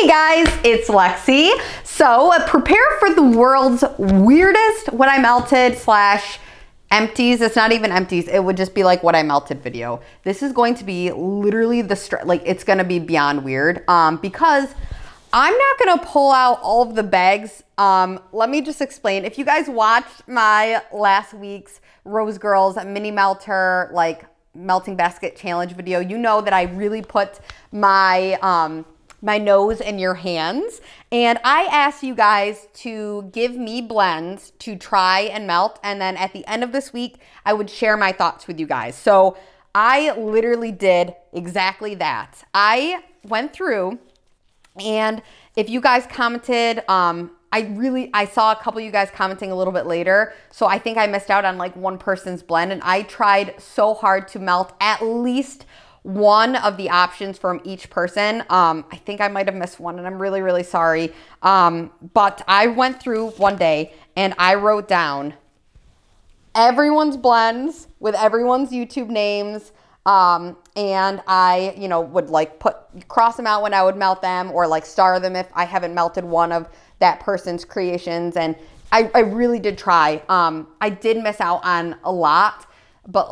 Hey guys, it's Lexi. So prepare for the world's weirdest what I melted slash empties. It's not even empties. It would just be like what I melted video. This is going to be literally the, like, it's going to be beyond weird because I'm not going to pull out all of the bags. Let me just explain. If you guys watched my last week's Rose Girls mini melter, like melting basket challenge video, you know that I really put my, my nose in your hands, and I asked you guys to give me blends to try and melt, and then at the end of this week I would share my thoughts with you guys. So I literally did exactly that. I went through, and if you guys commented, I saw a couple of you guys commenting a little bit later, so I think I missed out on like one person's blend, and I tried so hard to melt at least one of the options from each person. I think I might have missed one, and I'm really, really sorry. But I went through one day and I wrote down everyone's blends with everyone's YouTube names. And I, you know, would like cross them out when I would melt them, or like star them if I haven't melted one of that person's creations. And I really did try. I did miss out on a lot, but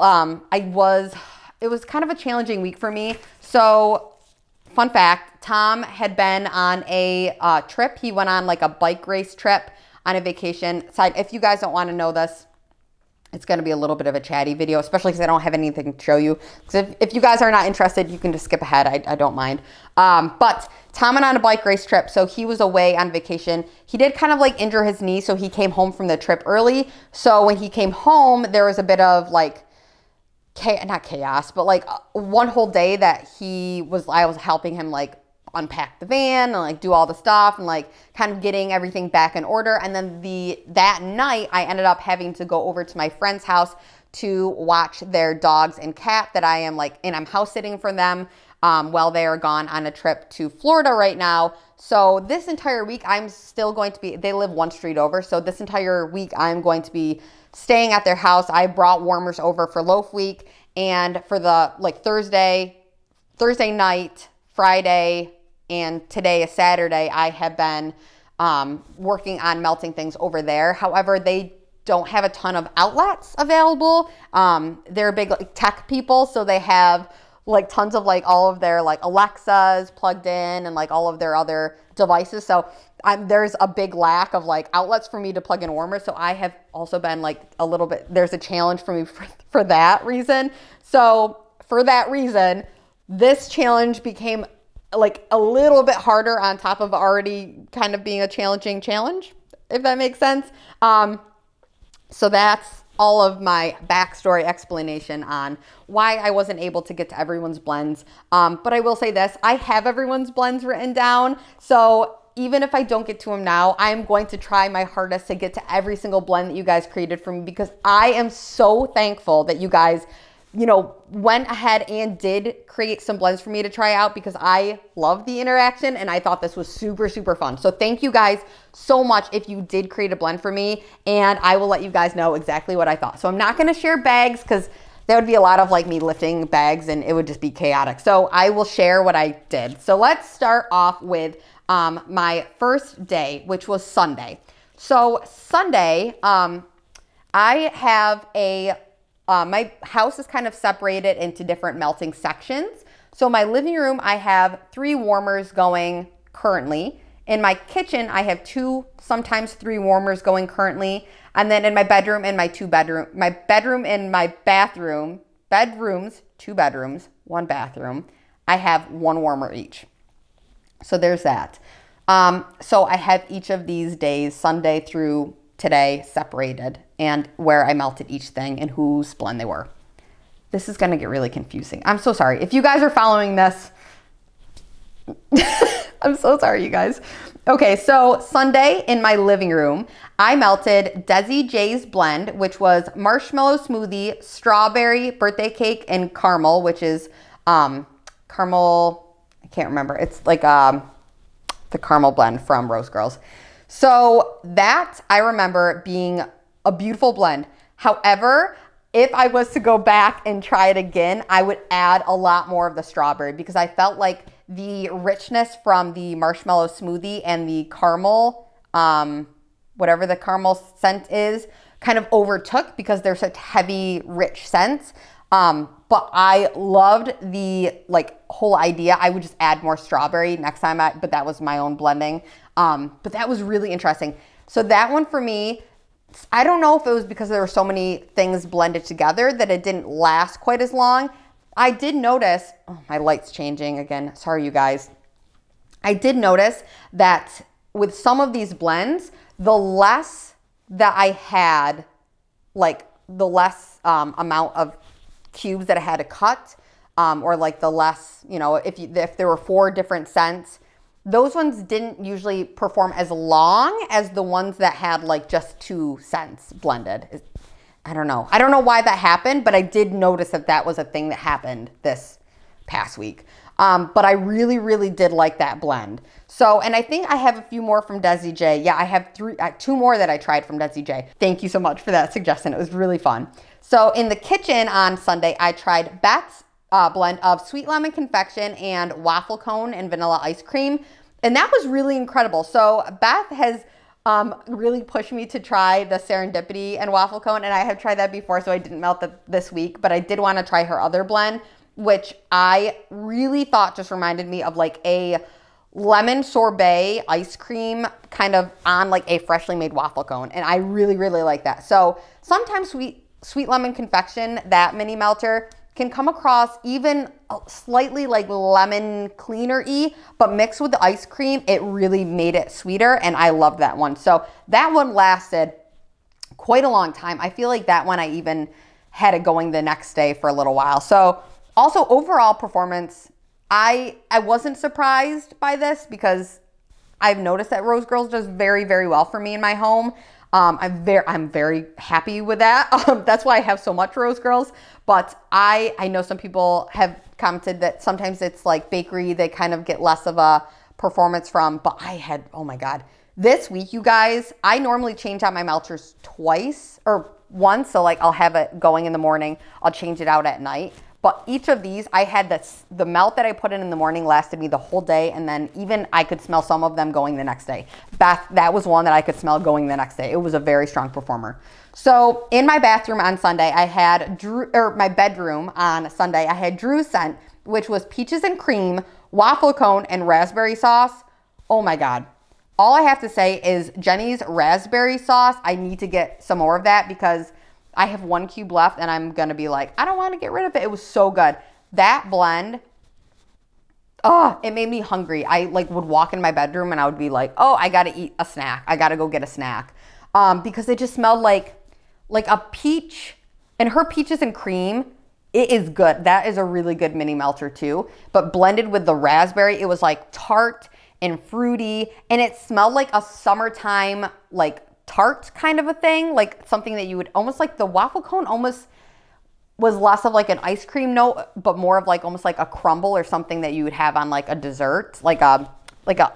it was kind of a challenging week for me. So fun fact, Tom had been on a trip. He went on like a bike race trip on a vacation side. If you guys don't want to know this, it's going to be a little bit of a chatty video, especially because I don't have anything to show you. Because if you guys are not interested, you can just skip ahead. I don't mind. But Tom went on a bike race trip. So he was away on vacation. He did kind of like injure his knee. So he came home from the trip early. So when he came home, there was a bit of like, not chaos, but like one whole day that I was helping him like unpack the van and like do all the stuff and like kind of getting everything back in order. And then that night I ended up having to go over to my friend's house to watch their dogs and cat that I am like, and I'm house sitting for them while they are gone on a trip to Florida right now. So this entire week I'm still going to be, they live one street over. So this entire week I'm going to be staying at their house. I brought warmers over for loaf week, and for the like Thursday night, Friday, and today is Saturday, I have been working on melting things over there. However, they don't have a ton of outlets available. They're big like tech people, so they have like tons of like all of their like Alexas plugged in and like all of their other devices. So there's a big lack of like outlets for me to plug in warmers. So I have also been like a little bit, there's a challenge for me for that reason. So for that reason, this challenge became like a little bit harder on top of already kind of being a challenging challenge, if that makes sense. So that's all of my backstory explanation on why I wasn't able to get to everyone's blends. But I will say this, I have everyone's blends written down. So even if I don't get to them now, I'm going to try my hardest to get to every single blend that you guys created for me, because I am so thankful that you guys, you know, went ahead and did create some blends for me to try out, because I love the interaction and I thought this was super, super fun. So thank you guys so much if you did create a blend for me, and I will let you guys know exactly what I thought. So I'm not going to share bags, because that would be a lot of like me lifting bags and it would just be chaotic. So I will share what I did. So let's start off with my first day, which was Sunday. So Sunday, I have a my house is kind of separated into different melting sections. So my living room, I have 3 warmers going currently. In my kitchen, I have 2, sometimes 3 warmers going currently. And then in my bedroom and my bedroom and my bathroom, 2 bedrooms, 1 bathroom, I have 1 warmer each. So there's that. So I have each of these days, Sunday through today, separated, and where I melted each thing and whose blend they were. This is going to get really confusing. I'm so sorry. If you guys are following this, I'm so sorry, you guys. Okay, so Sunday in my living room, I melted Desi J's blend, which was marshmallow smoothie, strawberry birthday cake, and caramel, which is caramel, I can't remember. It's like the caramel blend from Rose Girls. So that I remember being a beautiful blend. However, if I was to go back and try it again, I would add a lot more of the strawberry, because I felt like the richness from the marshmallow smoothie and the caramel, whatever the caramel scent is, kind of overtook because they're such heavy, rich scents. But I loved the whole idea. I would just add more strawberry next time, but that was my own blending. But that was really interesting. So that one for me, I don't know if it was because there were so many things blended together that it didn't last quite as long. I did notice, oh, my light's changing again. Sorry, you guys. I did notice that with some of these blends, the less that I had, the less amount of cubes that I had to cut, or the less, if there were 4 different scents, those ones didn't usually perform as long as the ones that had just 2 scents blended. I don't know. I don't know why that happened, but I did notice that that was a thing that happened this past week. But I really, really did like that blend. So, and I think I have a few more from Desi J. Yeah, I have 2 more that I tried from Desi J. Thank you so much for that suggestion. It was really fun. So in the kitchen on Sunday, I tried Beth's blend of sweet lemon confection and waffle cone and vanilla ice cream. And that was really incredible. So Beth has really pushed me to try the serendipity and waffle cone. And I have tried that before, so I didn't melt that this week, but I did want to try her other blend, which I really thought just reminded me of a lemon sorbet ice cream kind of on a freshly made waffle cone. And I really, really like that. So sometimes sweet lemon confection, that mini melter, can come across even slightly lemon cleaner-y, but mixed with the ice cream, it really made it sweeter, and I loved that one. So that one lasted quite a long time. I feel like that one I even had it going the next day for a little while. So also overall performance, I wasn't surprised by this because I've noticed that Rose Girls does very, very well for me in my home. I'm very happy with that. That's why I have so much Rose Girls. But I know some people have commented that sometimes it's bakery, they kind of get less of a performance from, but I had, oh my God. This week, you guys, I normally change out my melters twice or once. So I'll have it going in the morning. I'll change it out at night. But each of these, I had the melt that I put in the morning lasted me the whole day. And then even I could smell some of them going the next day. That was one that I could smell going the next day. It was a very strong performer. So in my bathroom on Sunday, I had Drew, or my bedroom on Sunday, I had Drew's scent, which was peaches and cream, waffle cone, and raspberry sauce. Oh my God. All I have to say is Jenny's raspberry sauce. I need to get some more of that because I have 1 cube left and I'm going to be I don't want to get rid of it. It was so good. That blend, oh, it made me hungry. I would walk in my bedroom and I would be oh, I got to eat a snack. I got to go get a snack. Because it just smelled like a peach, and her peaches and cream, it is good. That is a really good mini melter too, but blended with the raspberry, it was tart and fruity, and it smelled like a summertime, tart kind of a thing, something that you would almost the waffle cone almost was less of an ice cream note, but more of almost a crumble or something that you would have on a dessert, like a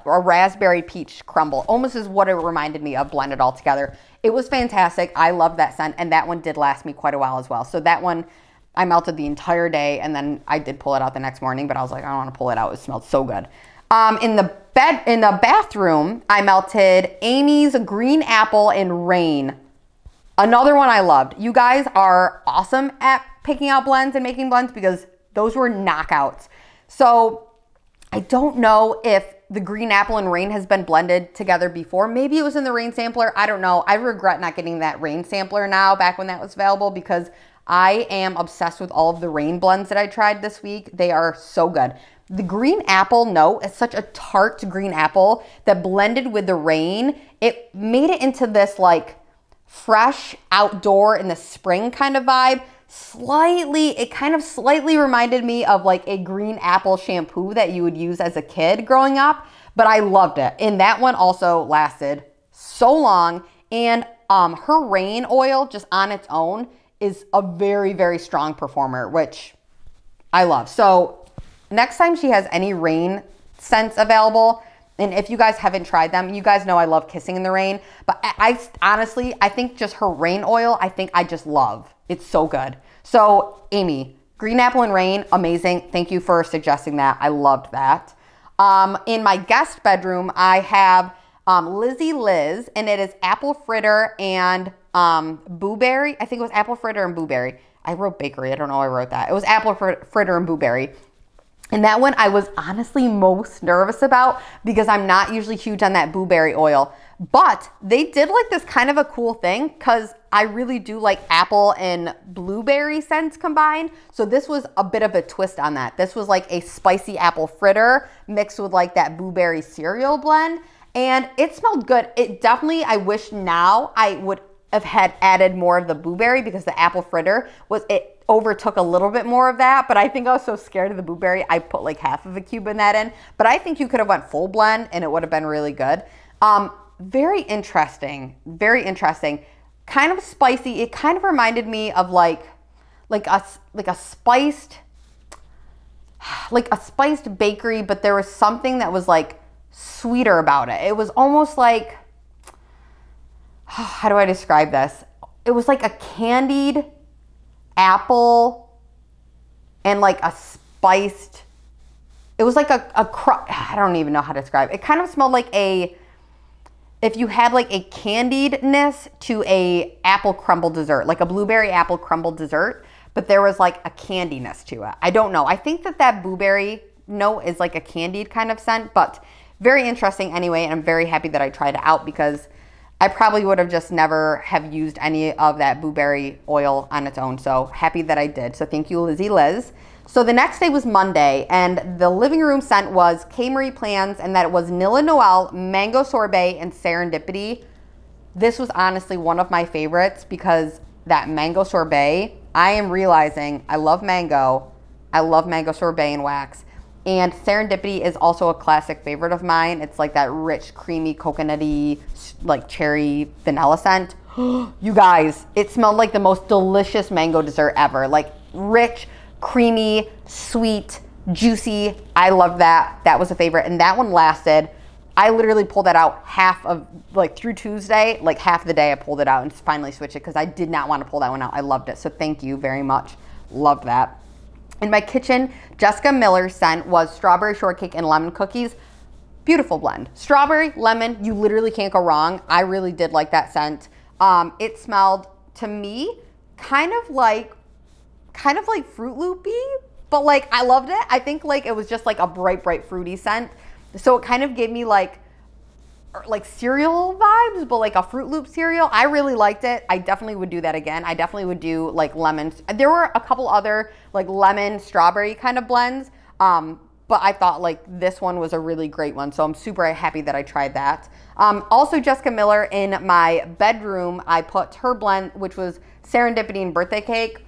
raspberry peach crumble, almost is what it reminded me of blended all together. It was fantastic. I love that scent, and that one did last me quite a while as well. So that one I melted the entire day, and then I did pull it out the next morning, but I was I don't want to pull it out. It smelled so good. In the bathroom, I melted Amy's green apple and rain. Another one I loved. You guys are awesome at picking out blends and making blends because those were knockouts. So I don't know if the green apple and rain has been blended together before. Maybe it was in the rain sampler. I don't know. I regret not getting that rain sampler now back when that was available because I am obsessed with all of the rain blends that I tried this week. They are so good. The green apple note is such a tart green apple that blended with the rain, it made it into this fresh outdoor in the spring kind of vibe. It kind of slightly reminded me of a green apple shampoo that you would use as a kid growing up, but I loved it. And that one also lasted so long. And her rain oil just on its own is a very, very strong performer, which I love. So next time she has any rain scents available, and if you guys haven't tried them, you guys know I love Kissing in the Rain, but I honestly, I think just her rain oil, I just love. It's so good. So Amy, green apple and rain, amazing. Thank you for suggesting that. I loved that. In my guest bedroom, I have Lizzie Liz, and it is apple fritter and blueberry. I think it was apple fritter and blueberry. I wrote bakery. I don't know why I wrote that. It was apple fritter and blueberry. And that one I was honestly most nervous about because I'm not usually huge on that blueberry oil. But they did like this kind of a cool thing because I really do like apple and blueberry scents combined. So this was a bit of a twist on that. This was like a spicy apple fritter mixed with like that blueberry cereal blend. And it smelled good. It definitely, I wish now I would have had added more of the blueberry because the apple fritter was, it overtook a little bit more of that, but I think I was so scared of the blueberry, I put like half of a cube in that in. But I think you could have went full blend and it would have been really good. Very interesting, very interesting. Kind of spicy. It kind of reminded me of like a spiced bakery, but there was something that was like sweeter about it. It was almost like, how do I describe this? It was like a candied apple and like a spiced, it was like I don't even know how to describe it. It kind of smelled like a, if you had like a candiedness to a apple crumble dessert, like a blueberry apple crumble dessert, but there was like a candiness to it. I don't know. I think that that blueberry note is like a candied kind of scent, but very interesting anyway. And I'm very happy that I tried it out because I probably would have just never have used any of that blueberry oil on its own. So happy that I did. So thank you, Lizzie Liz. So the next day was Monday, and the living room scent was K. Marie Plans, and that was Nilla Noel, Mango Sorbet, and Serendipity. This was honestly one of my favorites because that mango sorbet, I am realizing I love mango. I love mango sorbet and wax. And Serendipity is also a classic favorite of mine. It's like that rich, creamy, coconutty, like cherry vanilla scent. You guys, it smelled like the most delicious mango dessert ever. Like rich, creamy, sweet, juicy. I love that. That was a favorite. And that one lasted. I literally pulled that out half of, like through Tuesday, like half the day I pulled it out and finally switched it because I did not want to pull that one out. I loved it. So thank you very much. Loved that. In my kitchen, Jessica Miller's scent was strawberry shortcake and lemon cookies. Beautiful blend. Strawberry, lemon, you literally can't go wrong. I really did like that scent. It smelled, to me, kind of like Fruit Loopy, but like I loved it. I think like it was just like a bright, bright fruity scent. So it kind of gave me like cereal vibes, but like a Fruit Loop cereal. I really liked it. I definitely would do that again. I definitely would do like lemon. There were a couple other like lemon strawberry kind of blends, but I thought like this one was a really great one. So I'm super happy that I tried that. Also Jessica Miller in my bedroom, I put her blend, which was Serendipity and Birthday Cake.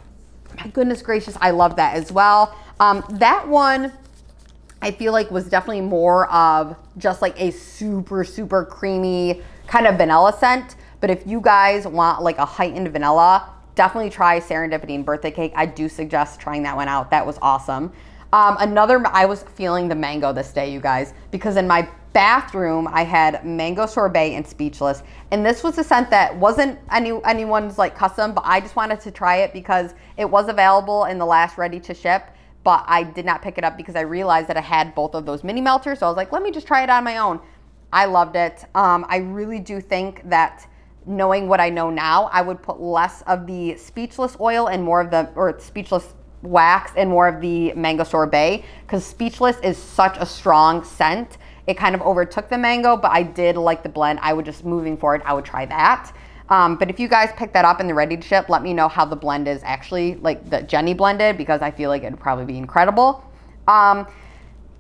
My goodness gracious, I love that as well. That one, I feel like was definitely more of just like a super, super creamy kind of vanilla scent. But if you guys want like a heightened vanilla, definitely try Serendipity and Birthday Cake. I do suggest trying that one out. That was awesome. I was feeling the mango this day, you guys, because in my bathroom, I had Mango Sorbet and Speechless. And this was a scent that wasn't anyone's like custom, but I just wanted to try it because it was available in the last ready to ship. But I did not pick it up because I realized that I had both of those mini melters. So I was like, let me just try it on my own. I loved it. I really do think that knowing what I know now, I would put less of the Speechless oil and more of the, or Speechless wax and more of the mango sorbet, because Speechless is such a strong scent. It kind of overtook the mango, but I did like the blend. I would just, moving forward, I would try that. But if you guys pick that up in the ready to ship, let me know how the blend is actually, like the Jenny blended, because I feel like it'd probably be incredible.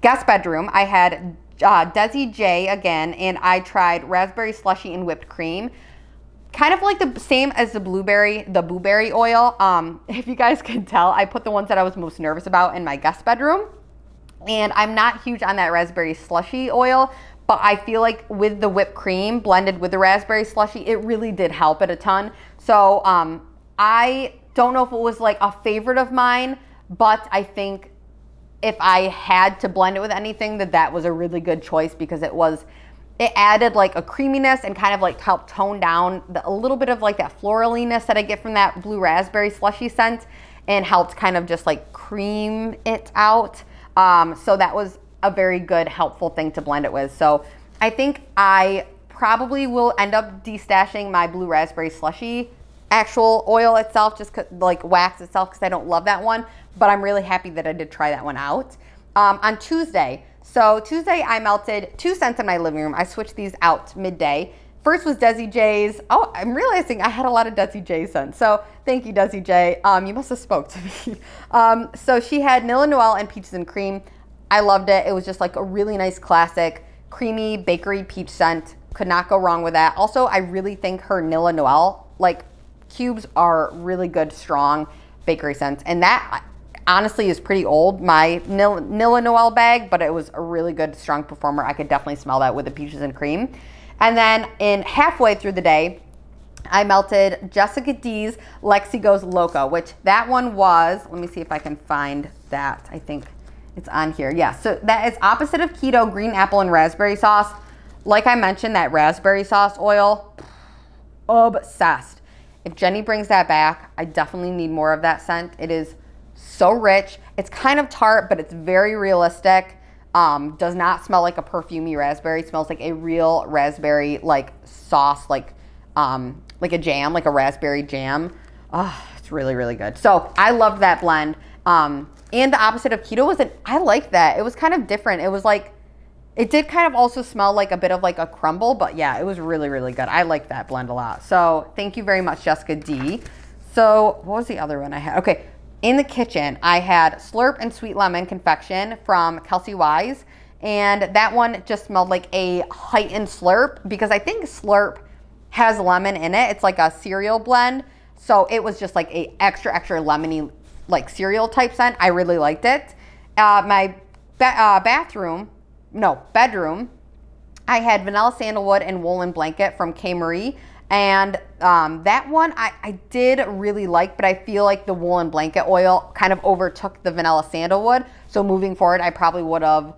Guest bedroom, I had Desi J again, and I tried raspberry slushy and whipped cream. Kind of like the same as the blueberry oil. If you guys can tell, I put the ones that I was most nervous about in my guest bedroom. And I'm not huge on that raspberry slushy oil, but I feel like with the whipped cream blended with the raspberry slushy, it really did help it a ton. So I don't know if it was like a favorite of mine, but I think if I had to blend it with anything, that was a really good choice because it added like a creaminess and kind of like helped tone down a little bit of like that floraliness that I get from that blue raspberry slushy scent and helped kind of just like cream it out. So that was a very good, helpful thing to blend it with. So I think I probably will end up destashing my blue raspberry slushy actual oil itself, just like wax itself, because I don't love that one, but I'm really happy that I did try that one out. On Tuesday, so Tuesday I melted 2 cents in my living room. I switched these out midday. First was Desi J's. Oh, I'm realizing I had a lot of Desi J scents. So thank you, Desi J. You must have spoke to me. So she had Nilla Noel and Peaches and Cream. I loved it. It was just like a really nice classic, creamy bakery peach scent. Could not go wrong with that. Also, I really think her Nilla Noel, like, cubes are really good, strong bakery scents. And that honestly is pretty old, my Nilla Noel bag, but it was a really good, strong performer. I could definitely smell that with the Peaches and Cream. And then in halfway through the day, I melted Jessica D's Lexi Goes Loco, which that one was, let me see if I can find that. I think it's on here. Yeah, so that is opposite of keto, green apple and raspberry sauce. Like I mentioned, that raspberry sauce oil, obsessed. If Jenny brings that back, I definitely need more of that scent. It is so rich. It's kind of tart, but it's very realistic. Does not smell like a perfumey raspberry. It smells like a real raspberry, like sauce, like a jam, like a raspberry jam. Oh, it's really, really good. So I loved that blend. And the opposite of keto was I like that. It was kind of different. It was like, it did kind of also smell like a bit of like a crumble, but yeah, it was really, really good. I like that blend a lot. So thank you very much, Jessica D. So what was the other one I had? Okay. In the kitchen, I had Slurp and Sweet Lemon Confection from Kelsey Wise, and that one just smelled like a heightened slurp because I think Slurp has lemon in it. It's like a cereal blend, so it was just like a extra, extra lemony, like cereal type scent. I really liked it. My bedroom, I had Vanilla Sandalwood and Woolen Blanket from K. Marie. And that one I did really like, but I feel like the Woolen Blanket oil kind of overtook the Vanilla Sandalwood. So moving forward, I probably would have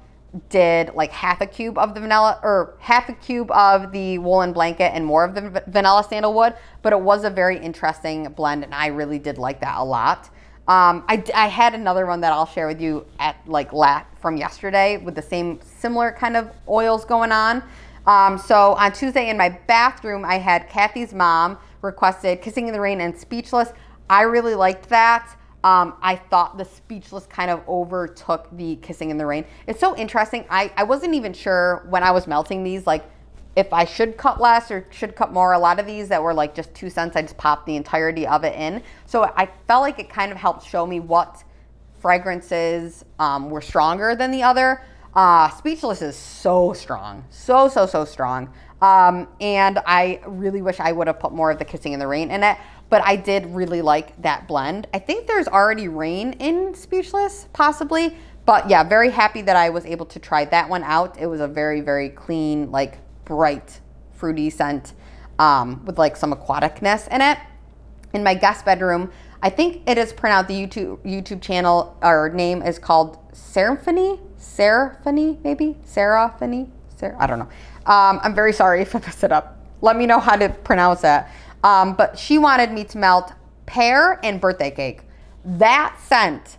did like half a cube of the vanilla or half a cube of the Woolen Blanket and more of the Vanilla Sandalwood. But it was a very interesting blend and I really did like that a lot. I had another one that I'll share with you at like from yesterday with the similar kind of oils going on. So on Tuesday in my bathroom, I had Kathy's mom requested Kissing in the Rain and Speechless. I really liked that. I thought the Speechless kind of overtook the Kissing in the Rain. It's so interesting. I wasn't even sure when I was melting these, like if I should cut less or should cut more. A lot of these that were like just 2 cents, I just popped the entirety of it in. So I felt like it kind of helped show me what fragrances were stronger than the other. Speechless is so strong, so strong. And I really wish I would have put more of the Kissing in the Rain in it, but I did really like that blend. I think there's already rain in Speechless possibly, but yeah, very happy that I was able to try that one out. It was a very, very clean, like bright fruity scent, with like some aquaticness in it. In my guest bedroom, I think it is pronounced, the YouTube channel or name is called Seraphony. Seraphony, maybe? Seraphony? I don't know. I'm very sorry if I messed it up. Let me know how to pronounce that. But she wanted me to melt pear and birthday cake. That scent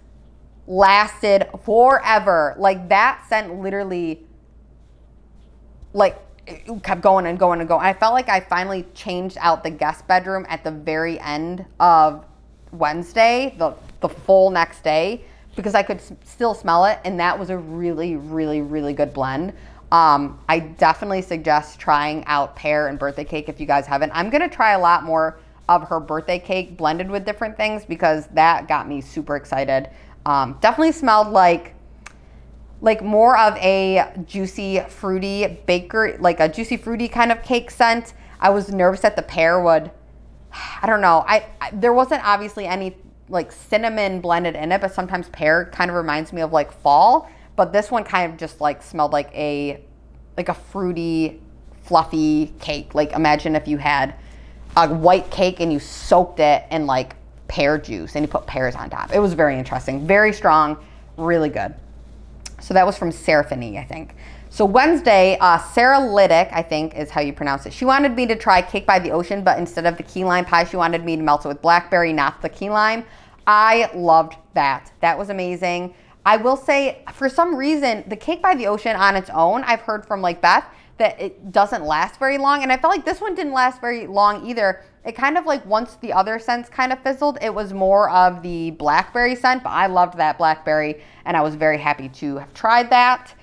lasted forever. Like that scent literally, like, it kept going and going and going. I felt like I finally changed out the guest bedroom at the very end of Wednesday, the full next day, because I could still smell it, and that was a really, really, really good blend. I definitely suggest trying out pear and birthday cake if you guys haven't. I'm gonna try a lot more of her birthday cake blended with different things because that got me super excited. Definitely smelled like more of a juicy, fruity bakery, like a juicy, fruity kind of cake scent. I was nervous that the pear would, I don't know. There wasn't obviously any like cinnamon blended in it, but sometimes pear kind of reminds me of like fall, but this one kind of just like smelled like a fruity, fluffy cake. Like imagine if you had a white cake and you soaked it in like pear juice and you put pears on top. It was very interesting, very strong, really good. So that was from Seraphony, I think. So Wednesday, Sarah Lydic, I think is how you pronounce it. She wanted me to try Cake by the Ocean, but instead of the key lime pie, she wanted me to melt it with blackberry, not the key lime. I loved that. That was amazing. I will say, for some reason, the Cake by the Ocean on its own, I've heard from like Beth that it doesn't last very long, and I felt like this one didn't last very long either. It kind of like, once the other scents kind of fizzled, it was more of the blackberry scent, but I loved that blackberry and I was very happy to have tried that.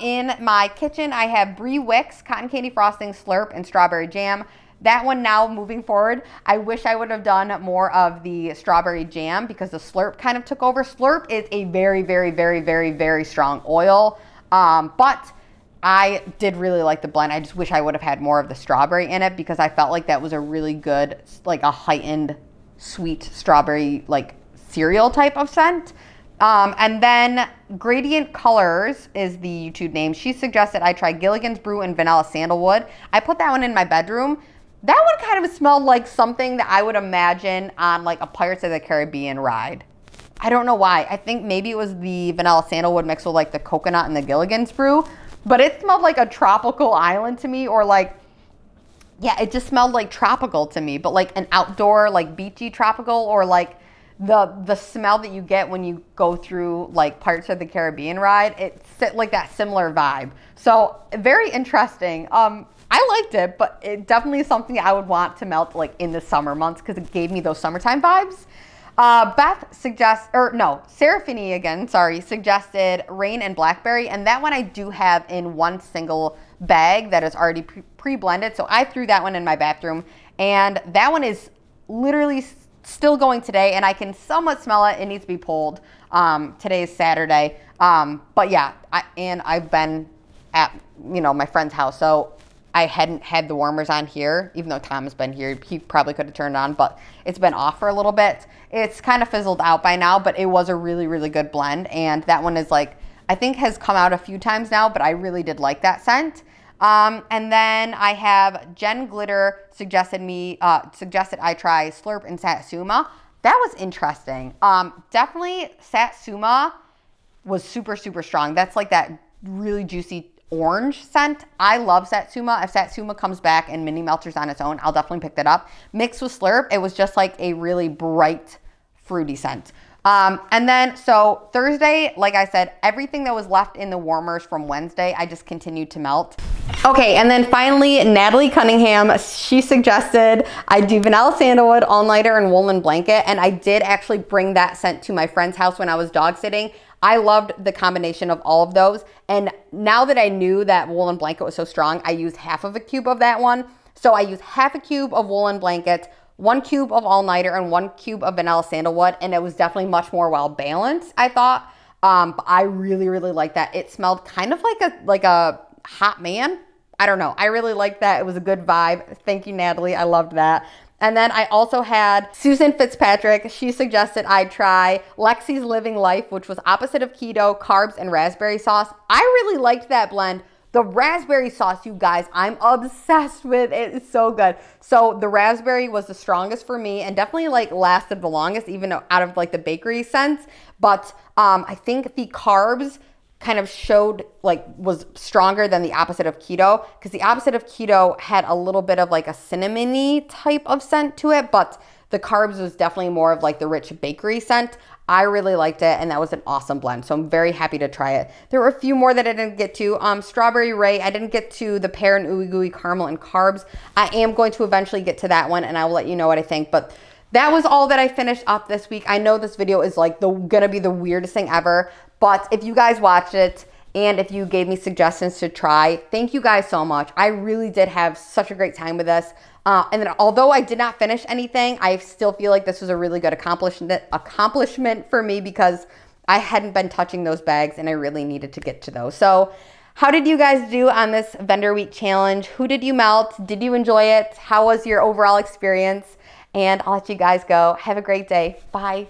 In my kitchen, I have Brie Wicks Cotton Candy Frosting Slurp and Strawberry Jam. That one, now moving forward, I wish I would have done more of the strawberry jam because the slurp kind of took over. Slurp is a very, very, very, very, very strong oil, but I did really like the blend. I just wish I would have had more of the strawberry in it because I felt like that was a really good, like a heightened sweet strawberry, like cereal type of scent. And then Gradient Colors is the YouTube name. She suggested I try Gilligan's Brew and Vanilla Sandalwood. I put that one in my bedroom. That one kind of smelled like something that I would imagine on like a Pirates of the Caribbean ride. I don't know why. I think maybe it was the Vanilla Sandalwood mixed with like the coconut and the Gilligan's Brew, but it smelled like a tropical island to me, or like, yeah, it just smelled like tropical to me, but like an outdoor, like beachy tropical, or like the smell that you get when you go through like Pirates of the Caribbean ride. It's like that similar vibe. So very interesting. I liked it, but it definitely is something I would want to melt like in the summer months because it gave me those summertime vibes. Beth suggests, or no, Seraphony again, sorry, suggested Rain and Blackberry. And that one I do have in one single bag that is already pre-blended. So I threw that one in my bathroom, and that one is literally still going today, and I can somewhat smell it. It needs to be pulled. Today is Saturday. But yeah, I've been at, you know, my friend's house. So I hadn't had the warmers on here, even though Tom has been here. He probably could have turned it on, but it's been off for a little bit. It's kind of fizzled out by now, but it was a really, really good blend. And that one is like, I think has come out a few times now, but I really did like that scent. And then I have Jen Glitter suggested I try Slurp and Satsuma. That was interesting. Definitely Satsuma was super, super strong. That's like that really juicy orange scent. I love Satsuma. If Satsuma comes back and mini melters on its own, I'll definitely pick that up. Mixed with Slurp, it was just like a really bright fruity scent. And then, so Thursday, like I said, everything that was left in the warmers from Wednesday, I just continued to melt. Okay, and then finally, Natalie Cunningham, she suggested I do Vanilla Sandalwood All-Nighter and Woolen Blanket, and I did actually bring that scent to my friend's house when I was dog sitting. I loved the combination of all of those, and now that I knew that Woolen Blanket was so strong, I used half of a cube of that one. So I used half a cube of Woolen Blanket, 1 cube of All-Nighter, and 1 cube of Vanilla Sandalwood, and it was definitely much more well balanced, I thought. But I really, really liked that. It smelled kind of like a hot man. I don't know. I really liked that. It was a good vibe. Thank you, Natalie. I loved that. And then I also had Susan Fitzpatrick. She suggested I try Lexi's Living Life, which was opposite of keto, carbs, and raspberry sauce. I really liked that blend. The raspberry sauce, you guys, I'm obsessed with it. It's so good. So the raspberry was the strongest for me and definitely like lasted the longest, even out of like the bakery scents. But I think the carbs kind of showed, like, was stronger than the opposite of keto, because the opposite of keto had a little bit of like a cinnamony type of scent to it, but the carbs was definitely more of like the rich bakery scent. I really liked it, and that was an awesome blend, so I'm very happy to try it. There were a few more that I didn't get to. Strawberry Ray, I didn't get to the pear and ooey gooey caramel and carbs. I am going to eventually get to that one, and I will let you know what I think, but that was all that I finished up this week. I know this video is like gonna be the weirdest thing ever, but if you guys watched it and if you gave me suggestions to try, thank you guys so much. I really did have such a great time with this. And then although I did not finish anything, I still feel like this was a really good accomplishment for me because I hadn't been touching those bags and I really needed to get to those. So how did you guys do on this Vendor Week Challenge? Who did you melt? Did you enjoy it? How was your overall experience? And I'll let you guys go. Have a great day. Bye.